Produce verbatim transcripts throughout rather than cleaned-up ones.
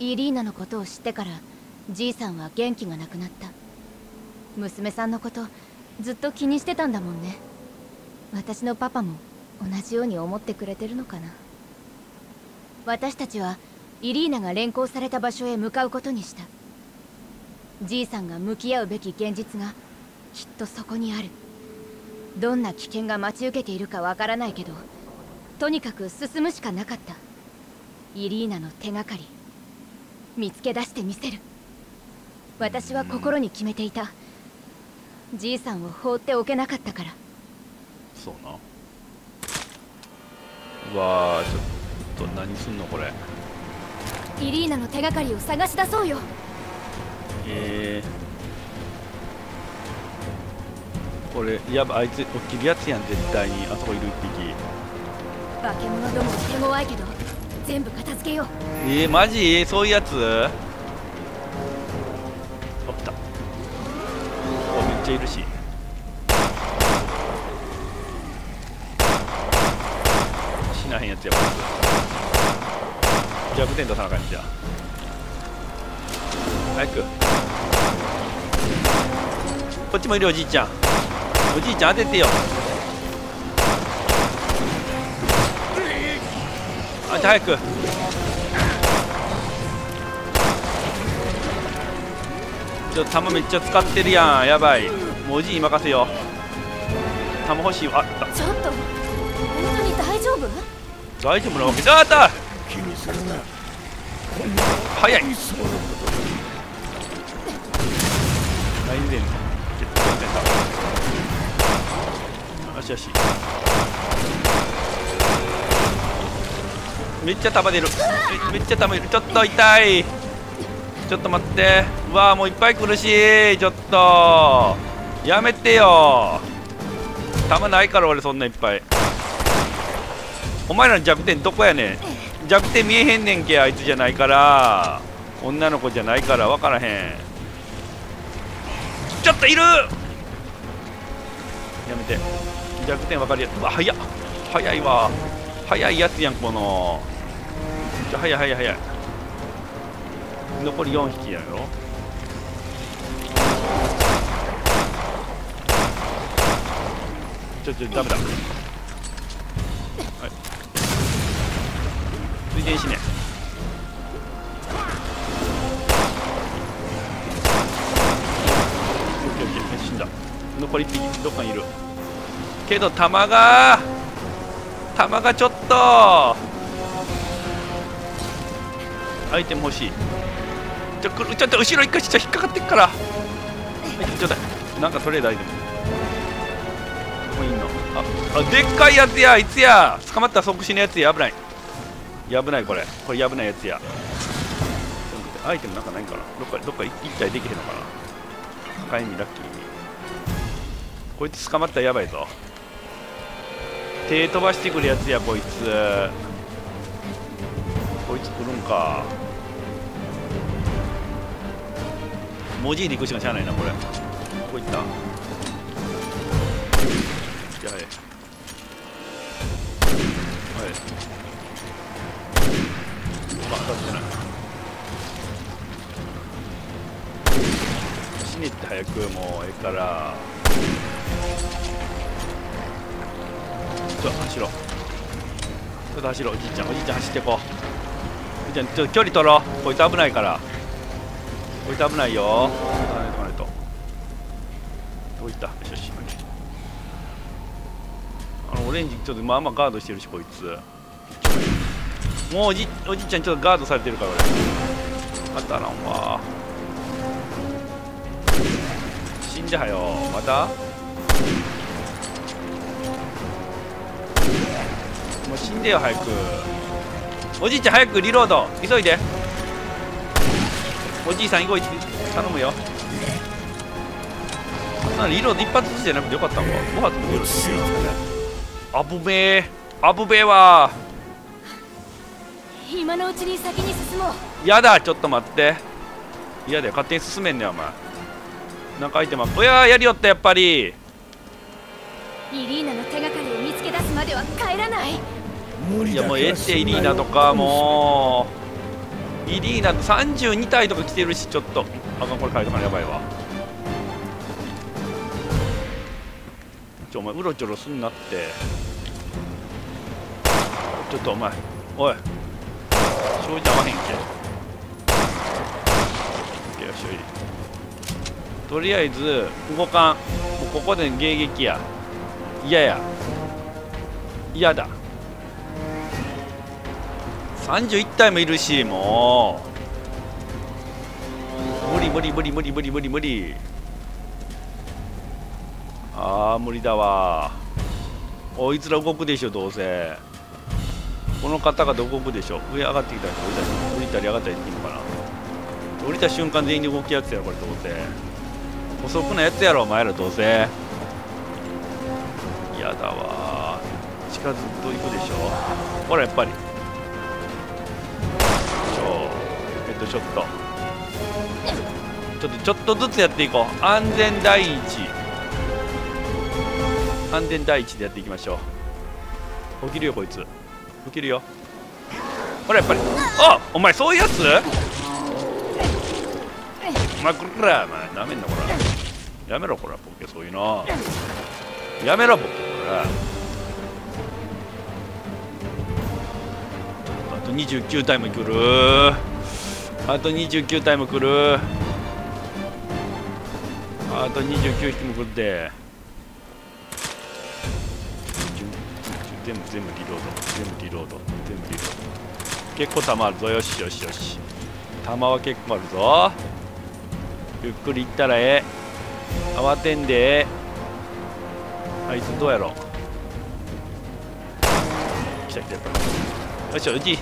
イリーナのことを知ってからじいさんは元気がなくなった。娘さんのことずっと気にしてたんだもんね。私のパパも同じように思ってくれてるのかな。私たちはイリーナが連行された場所へ向かうことにした。じいさんが向き合うべき現実がきっとそこにある。どんな危険が待ち受けているかわからないけど、とにかく進むしかなかった。イリーナの手がかり見つけ出してみせる。私は心に決めていた。じいさんを放っておけなかったから。そうな。うわー、ちょっと何すんのこれ。イリーナの手がかりを探し出そうよ。えー、これやば、あいつおっきいやつやん。絶対にあそこいる一匹。化け物ども手強いけど全部片付けよう。えー、マジそういうやつ。あ来た。おめっちゃいるし。死なへんやつやばい。弱点出さなあかんじゃん。早く。こっちもいるよおじいちゃん。おじいちゃん当ててよ。あんた早く。ちょっと弾めっちゃ使ってるやん。やばい。もうおじいに任せよ。弾欲しいわ。あった。ちょっと本当に大丈夫？大丈夫なわけだった。気にするな。早い。大前線。よしよし。めっちゃ束出る。めっちゃ束出る。ちょっと痛い。ちょっと待って。うわー、もういっぱい苦しい。ちょっとやめてよ。弾ないから俺そんないっぱい。お前らの弱点どこやねん。弱点見えへんねんけ。あいつじゃないから。女の子じゃないから分からへん。ちょっといる。やめて。弱点分かるやつ。うわ早っ。早いわ。早いやつやんこの。じゃ早い早い早い。残りよんひきやろ。ちょちょダメだ。はい。ついでに死ね。死んだ。残りいっぴきどっかにいる。けど弾が弾がちょっとアイテム欲しい。ちょっと後ろ一回ちょっと引っかかってっから。ちょっとなんかそれ大丈夫。どこにいんの。ああでっかいやつや。いつや。捕まったら即死のやつや。危ない危ないこれ。これ危ないやつや。アイテムなんかないんかな。どっかどっか一体できへんのかな。赤いにラッキーに。こいつ捕まったらやばいぞ。手飛ばしてくるやつやこいつ。こいつ来るんか。文字で行くしかしゃあないなこれ。こういった。やばい。はい。まあ当たってない。死ねって早くもうええから。ちょっと走ろう。ちょっと走ろう。おじいちゃんおじいちゃん走ってこう。おじいちゃんちょっと距離取ろう。こいつ危ないから。こいつ危ないよ。あれとあれとどういった。よしよし。あのオレンジちょっとまあまあガードしてるしこいつ。もうおじ、おじいちゃんちょっとガードされてるから俺。当たらんわ。死んではよ。またもう死んでよ早く。おじいちゃん早くリロード急いで。おじいさん動いて頼むよ。なんかリロード一発ずつじゃなくてよかったのか。ご発もよろしい。あぶべえあぶべえわ。今のうちに先に進もう。やだ。ちょっと待って。嫌だよ勝手に進めんねお前。なんかアイテムおややりよったやっぱり。イリーナの手がかりを見つけ出すまでは帰らない。いやもうええってイリーナとかもう。イリーナさんじゅうに体とか来てるし、ちょっとあかん、これ変えとかな、やばいわ。ちょお前うろちょろすんなって、ちょっとお前おい醤油合わへんけオッケー醤油。とりあえず動かん、もうここで迎撃や、嫌や嫌だ。さんじゅういち体もいるし、もう無理無理無理無理無理無理無理、あー無理だわ。おいつら動くでしょ、どうせこの方が動くでしょ。上上がってきたり降りたり上がったりできるのかな。降りた瞬間全員で動きやつやろこれ、どうせ遅くなやつやろお前ら、どうせ嫌だわ。近づくと行くでしょ、ほらやっぱり。えっとちょっとちょっとちょっとずつやっていこう。安全第一、安全第一でやっていきましょう。起きるよこいつ、起きるよほらやっぱり。あお前そういうやつ、お前これくらい、お前なめんな、ほらやめろほらボケ、そういうのやめろボケ。ほらあとにじゅうきゅう体も来る、あとにじゅうきゅう体も来る、あとにじゅうきゅう匹も来るで、全部全部リロード、全部リロード、全部リロード。結構弾あるぞ、よしよしよし、弾は結構あるぞ。ゆっくりいったらええ、慌てんでええ。あいつどうやろ、来た来た来た、よしうち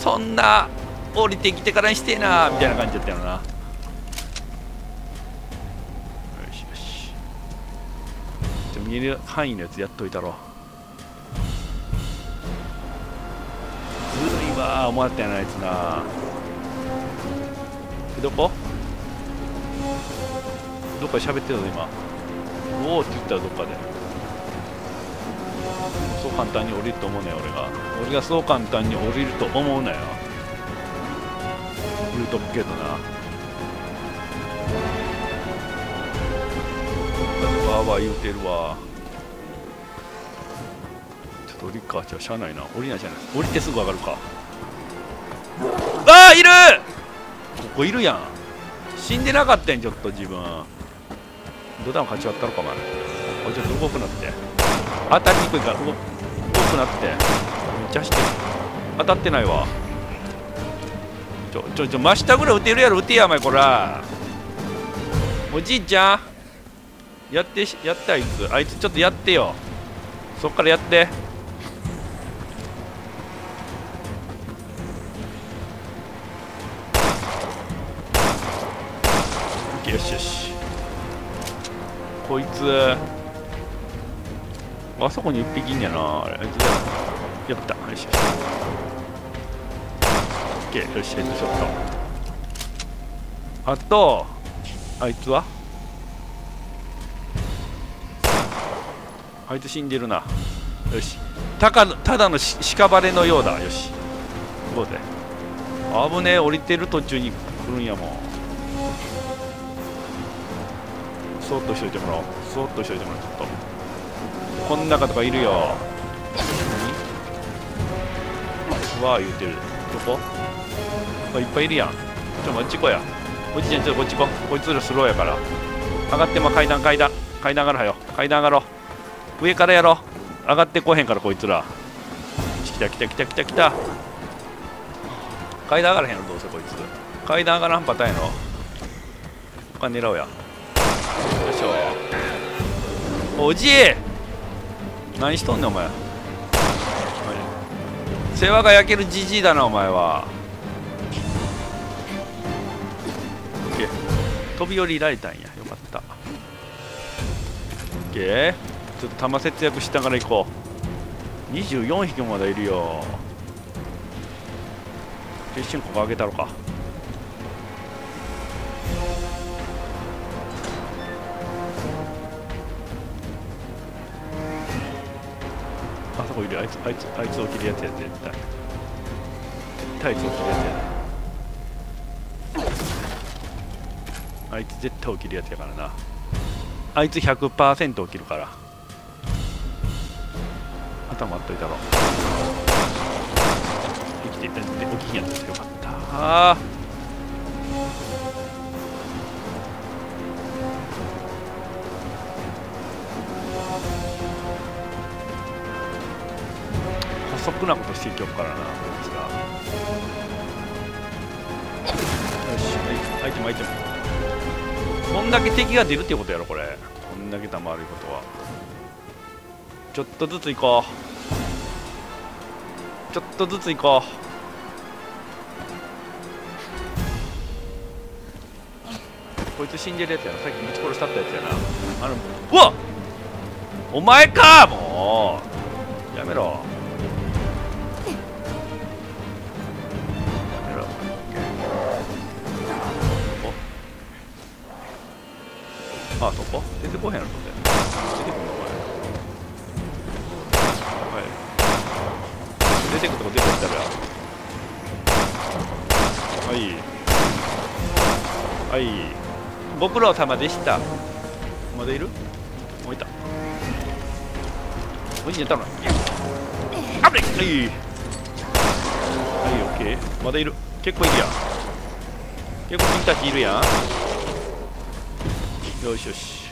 そんな降りてきてからにしてえなみたいな感じだったよな。よしよし、じゃ見える範囲のやつやっといたろ。ああ思ったやなあいつな。どこどっかで喋ってたぞ今、おおって言ったらどっかで。そう簡単に降りると思うなよ俺が、俺がそう簡単に降りると思うなよ、言うとっけどな。わーわー言うてるわ。ちょっと降りっか、じゃあ車内な、降りないじゃない、降りてすぐ上がるか。あーいる、ここいるやん、死んでなかったんちょっと自分ドタン勝ち割ったのかお前。おいちょっと動くなって、当たりにくいから動くなって、めっちゃ走ってる、当たってないわ。ちょちょちょ真下ぐらい打てるやろ、打てやお前こら、おじいちゃんやってやって、あいつあいつちょっとやってよ、そっからやって。よしよし、こいつあそこにいっぴきいんやな、あれあいつだやった。よしよし OK、 よしよし、ちょっとあとあいつはあいつ死んでるな。よしたかただの屍のようだ。よしどうぜ、危ねえ、降りてる途中に来るんやもん。そっとしといてもらおう、そっとしといてもらおう、ちょっとこん中とかいるよ。何わあ言うてる、どこあいっぱいいるやん。ちょっとこっちこや、おじいちゃんちょっとこっちこ、こいつらスローやから上がっても、階段階段階段上がろよ、階段上がろう、上からやろう、上がってこへんからこいつら。来た来た来た来た来た、階段上がらへんのどうせこいつ、階段上がらんパターンやろ、他狙うや。おじい何しとんねんお前、世話が焼けるじじいだなお前は。飛び降りられたんや、よかった。 OK ちょっと弾節約しながら行こう。にじゅうよん匹もまだいるよ、一瞬ここ上げたろか。あいつ、あいつ、あいつを切るやつや、絶対絶対あいつを切るやつや。あいつ絶対起きるやつやからな。あいつ ひゃくパーセント 起きるから頭あっといたろ。生きていたんで起きんやつよかったー。補足なことしていきよっからなこいつが。よし、はい、アイテムアイテム。こんだけ敵が出るってことやろこれ。こんだけ弾あることはちょっとずつ行こう、ちょっとずつ行こう。こいつ死んでるやつやな、さっきぶち殺したったやつやな。あのうわっお前か、もうやめろやめろ。ああそこ出てこへんやろ、それ出てこんのお前。はい出てくとこ出てきたらはいはいご苦労様でした。まだいる？もういた、もういいんやったの。あぶねっ、はいはい OK。 まだいる、結構いるやん、結構君たちいるやん。よしよし、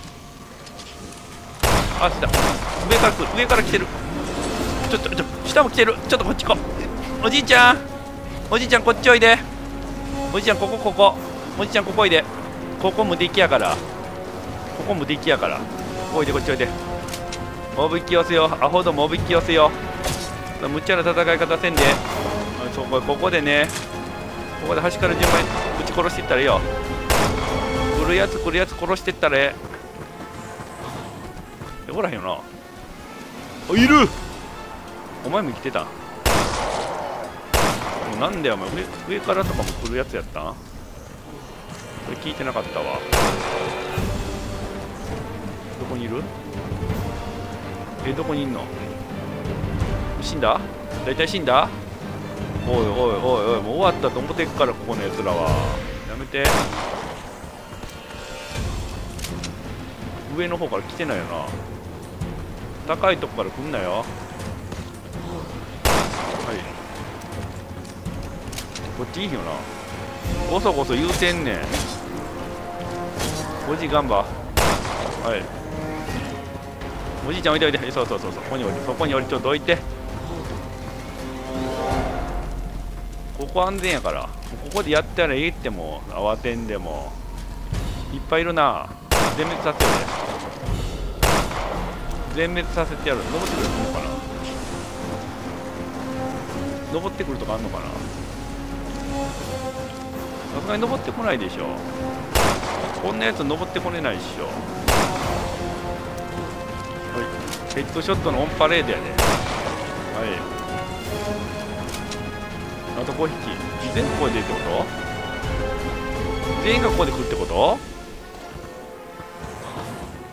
あ、来た、上から来る、上から来てる、ちょっとちょ下も来てる、ちょっとこっち来、おじいちゃんおじいちゃんこっちおいで、おじいちゃんここここ、おじいちゃんここおいで、ここ無敵やから、ここ無敵やから、おいでこっちおいで、モブ引き寄せよ、アホどもモブ引き寄せよ、むちゃな戦い方せんで、そうこれここでね、ここで端から順番にぶち殺していったらいいよ。来るやつ来るやつ殺してったらええ。おらへんよな。あ、いる。お前も生きてた。もうなんだよお前、上、上からとかも来るやつやったん。これ聞いてなかったわ。どこにいる？え、どこにいんの？死んだ？大体死んだ？おいおいおいおい、もう終わったと思ってっから、ここのやつらは。やめて。上の方から来てないよな、高いとこから来んなよ。はいこっちいいよな、ごそごそ言うてんねん。おじい頑張、はいおじいちゃん置いておいて、そうそうそう、そこに置いて、そこに置いて、ちょっと置いて、ここ安全やから、ここでやったらええって、もう慌てんでもいっぱいいるな。全滅させようね、全滅させてやる。登ってくるのかな、登ってくるとかあんのかな、さすがに登ってこないでしょこんなやつ、登ってこれないでしょ。はいヘッドショットのオンパレードやね。はいあとごひき、全部ここで出るってこと、全員がここで来るってこと。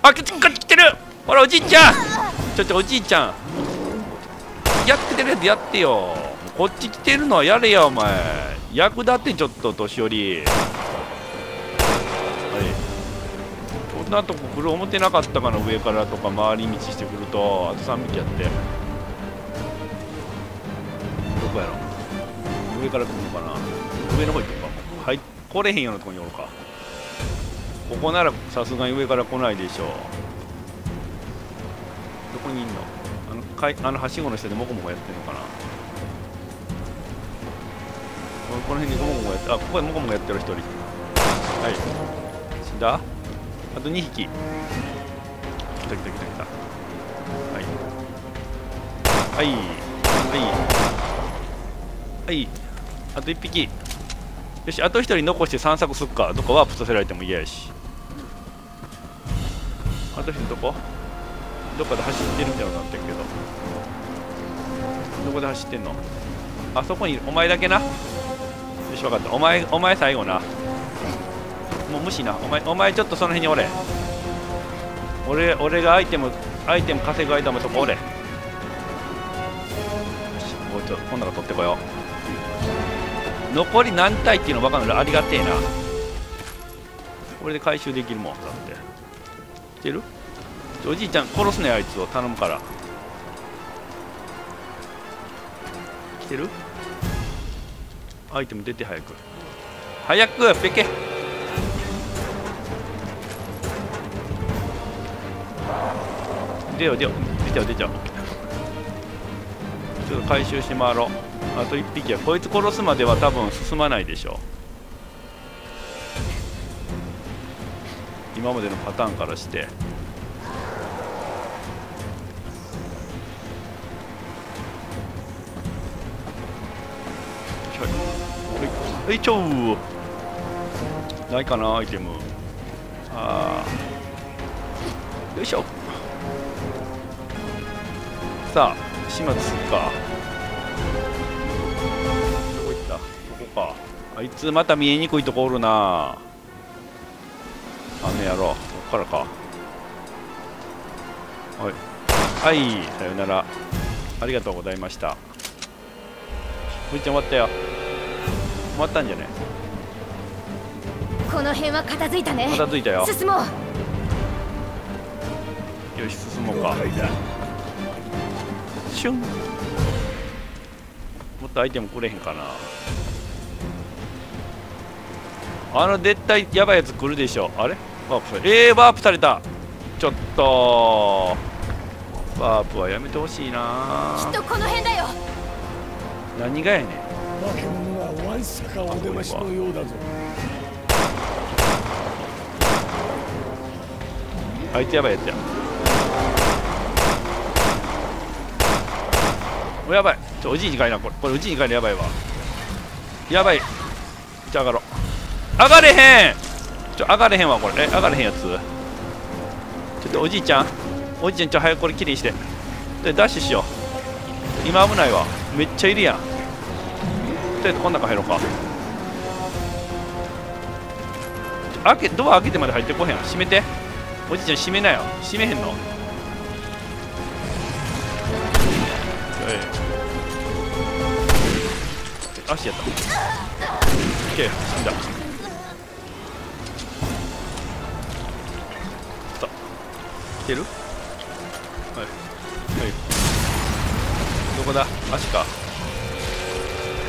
あ、こっち来てる、ほらおじいちゃん、ちょっとおじいちゃんやってるやつやってよ、こっち来てるのはやれや、お前役立ってちょっと年寄り。はいこんなとこ来る思ってなかったかな、上からとか回り道してくると。あとさんびきやって、どこやろ、上から来るのかな、上の方行ってるか、はい、来れへんようなとこにおるか。ここならさすがに上から来ないでしょう。どこにいんの、あのかい、あのはしごの下でモコモコやってるのかな、この辺にモコモコやって、あここでモコモコやってる一人、はい死んだ。あとにひき、来た来た来た来た、はいはいはいはい、あといっぴき、よしあとひとり残して散策すっか、どっかワープさせられても嫌やし。あとひとりどこ、どっかで走ってるみたいになってるけど、どこで走ってんの、あそこにいるお前だけな。よし分かった、お前お前最後な、もう無視な、お前お前ちょっとその辺におれ、俺俺がアイテムアイテム稼ぐ間もそこおれ。よしもうちょっと今度は取ってこよう、残り何体っていうの分かんない、ありがてえな。これで回収できるもんだって知ってる？おじいちゃん殺すね、あいつを頼むから。来てる？アイテム出て、早く早くペケ。出よう出よう、出ちゃう出ちゃう。ちょっと回収して回ろう。あといっぴきはこいつ殺すまでは多分進まないでしょう、今までのパターンからして。えいちょうないかなアイテム。ああよいしょ。さあ始末するか。どこ行った？ここか。あいつまた見えにくいとこおるな。あの野郎、ここからか。はいはい、さよなら、ありがとうございました。おいちゃん終わったよ。終わったんじゃね。この辺は片付いたね。片付いたよ。進もう。よし進もうか。シュン。もっとアイテムくれへんかな。あの絶対やばいやつ来るでしょ。あれワープされ、えー、ワープされた。ちょっとワープはやめてほしいな。きっとこの辺だよ。何がやねん。化け物はわんさかお出ましのようだぞ。あいつやばいやつや。おやばい、ちょおじいにかいな、これこれうちにかいな、やばいわ、やばい。じゃあ上がろう。上がれへん、ちょ上がれへんわ、これ。え上がれへんやつ。ちょっとおじいちゃん、おじいちゃんちょ早くこれきれいにして、でダッシュしよう。今危ないわ、めっちゃいるやん。とりあえずこの中入ろうか。開けドア開けてまで入ってこへん。閉めておじいちゃん、閉めなよ。閉めへんの。足やった。OK 死んだ。さあいける？はいはい、どこだ？足か。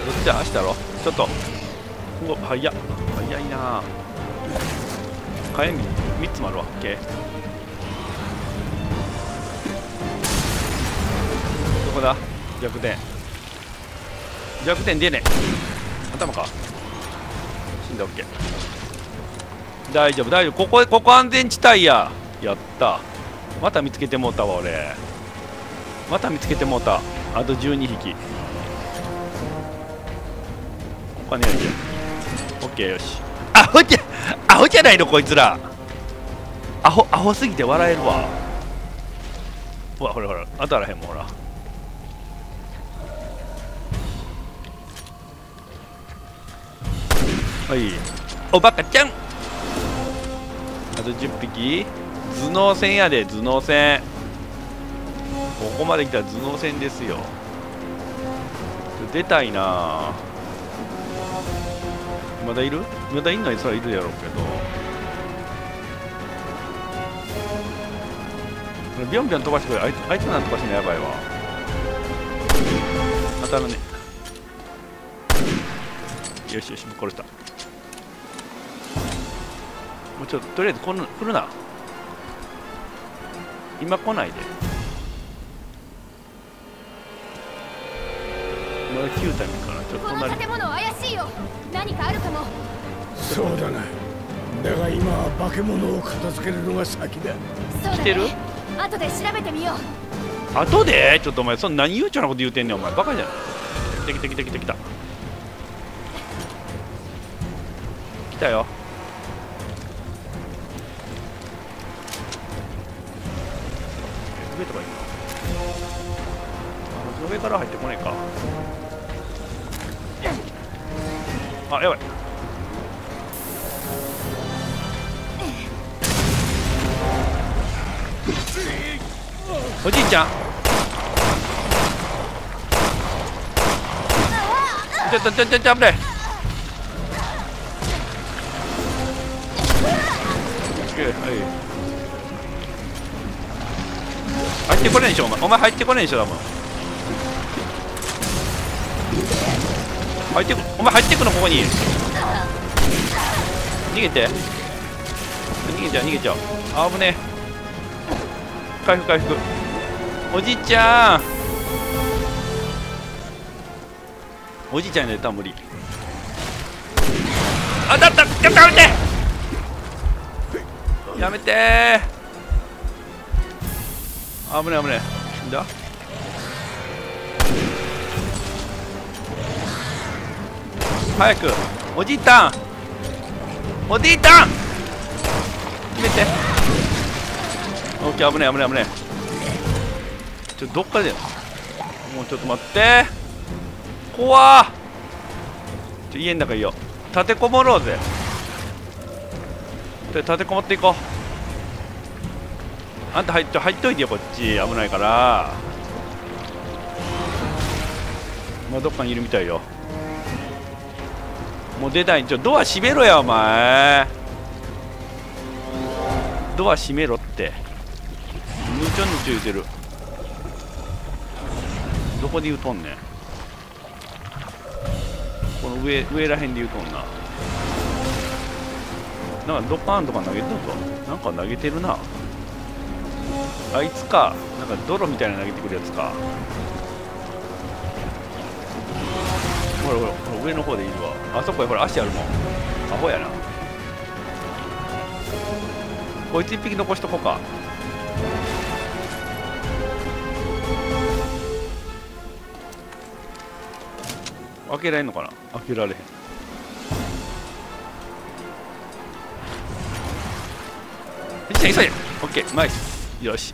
どっちだ？足だろ。ちょっとうわ早っ、早いな。火炎みっつもあるわ。 OK どこだ？弱点弱点出ねえ。頭か、死んだ。 OK 大丈夫大丈夫。ここここ安全地帯や。やった。また見つけてもうたわ俺。また見つけてもうた。あとじゅうにひき。オッケーよし。アホじゃアホじゃないのこいつら。アホアホすぎて笑えるわ。ほらほらほら、当たらへんもん。ほらはい、おバカちゃん。あとじゅっぴき。頭脳戦やで、頭脳戦。ここまで来たら頭脳戦ですよ。出たいな。まだいる？まだいんのにそらいるやろうけど、ビョンビョン飛ばしてくれ。あいつあいつなん飛ばしてんのやばいわ。当たるね。よしよし、もう殺した。もうちょっととりあえずこんな来るな。今来ないで。まだきゅうたい目かな。ちょっとこの建物怪しいよ。何かあるかも。そうだな。だが今は化け物を片付けるのが先だ。そうだね、来てる？後で調べてみよう。後で？ちょっとお前そんな何悠長なこと言うてんねんお前。バカじゃん。来た来た来た来た来た。来たよ。上とかいいか。上から入ってこないか。あ、やばい。おじいちゃん。ちょちょちょちょ危ない。け。はい。入ってこれんでしょお前。お前入ってこれんでしょだもん。入ってこ、お前入ってくのここに。逃げて。逃げちゃう逃げちゃう。あぶね。回復回復。おじいちゃん。おじいちゃんになったら無理。あだった。やめて。やめてー。危ねえ危ねえ。死んだ。早く。おじいたん。おじいたん。決めて。オッケー危ねえ危ねえ危ねえ。ちょっとどっかで。もうちょっと待って。怖ー。ちょ家の中いいよ。立てこもろうぜ。で立てこもっていこう。あんた入っと入っといてよこっち。危ないから。まあどっかにいるみたいよ。もう出たい。ちょドア閉めろやお前。ドア閉めろってぬちょぬちょ言うてる。どこで言うとんねん。この上上らへんで言うとんな。なんかドカーンとか投げてるぞ。なんか投げてるなあいつか。なんか泥みたいな投げてくるやつか。ほらほらほら上の方でいるわ。あそこへほら足あるもん。アホやなこいつ。いっぴき残しとこうか。開けられんのかな。開けられへん。急いで。オッケー、ナイス。よし。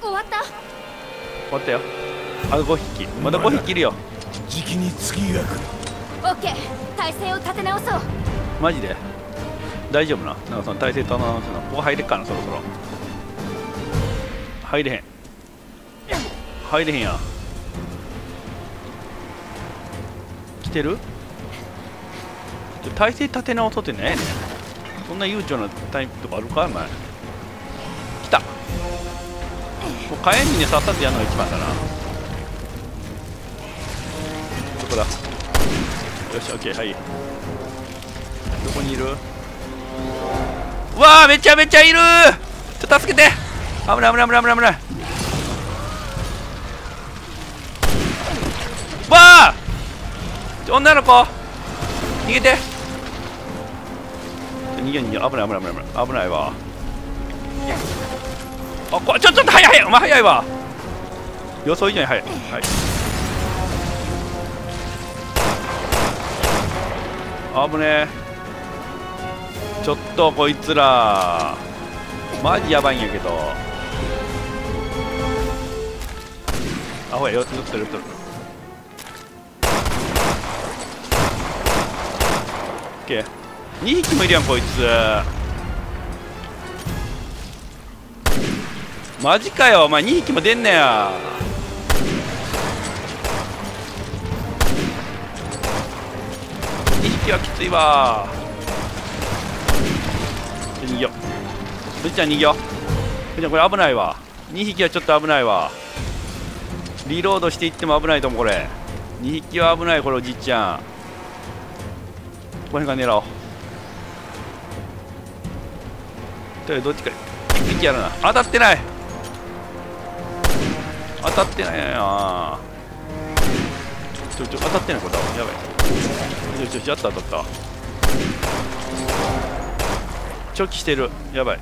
終わった。終わったよ。あとごひき。まだごひきいるよ。じきに次が来る。オッケー、体勢を立て直そう。マジで。大丈夫な。なんかその体勢立て直すの。ここ入れっかな、そろそろ。入れへん。入れへんや。来てる？体勢立て直そうってね。そんな悠長なタイプとかあるかお前。来た。もう火炎にねさっさとやるのが一番だな。どこだ。よしオッケー。はい。どこにいる。うわあめちゃめちゃいるー。ちょっと助けて。危ない危ない危ない危ない危ない。うわあ女の子逃げて。逃げ逃げ。危ない危ない危ない危ない危ないわ。あこちょちょっと早い早い。お前早いわ予想以上に早い。はい危ねえ。ちょっとこいつらマジやばいんやけど。あほや寄って寄って寄って寄って OK。にひきもいるやんこいつ。マジかよお前。にひきも出んねや。にひきはきついわ。逃げようふじちゃん逃げよう。ふじちゃんこれ危ないわ。にひきはちょっと危ないわ。リロードしていっても危ないと思う。これにひきは危ないこれ。おじいちゃんこの辺から狙おう。どっちかいっぴきやるな。当たってない当たってないな。ちょちょ当たってないこれだやばい。ちょちょやった当たった。チョキしてるやばい。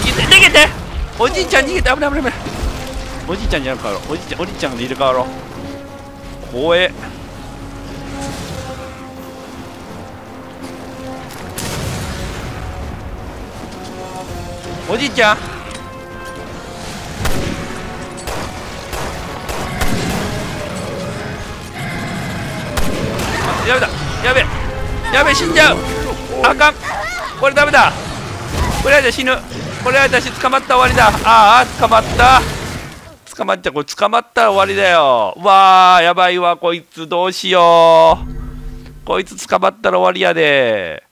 逃げて逃げて。おじいちゃん逃げて。危ない危ない危ない。おじいちゃんじゃなく変わろう。おじいちゃんおじいちゃんで入れ替わろう。怖え。おじいちゃんやべだやべやべ死んじゃう。あかんこれダメだ。これやだ死ぬ。これやだし捕まった終わりだ。ああ捕まった。捕まっちゃ、これ捕まったら終わりだよ。うわー、やばいわ、こいつどうしよう。こいつ捕まったら終わりやで。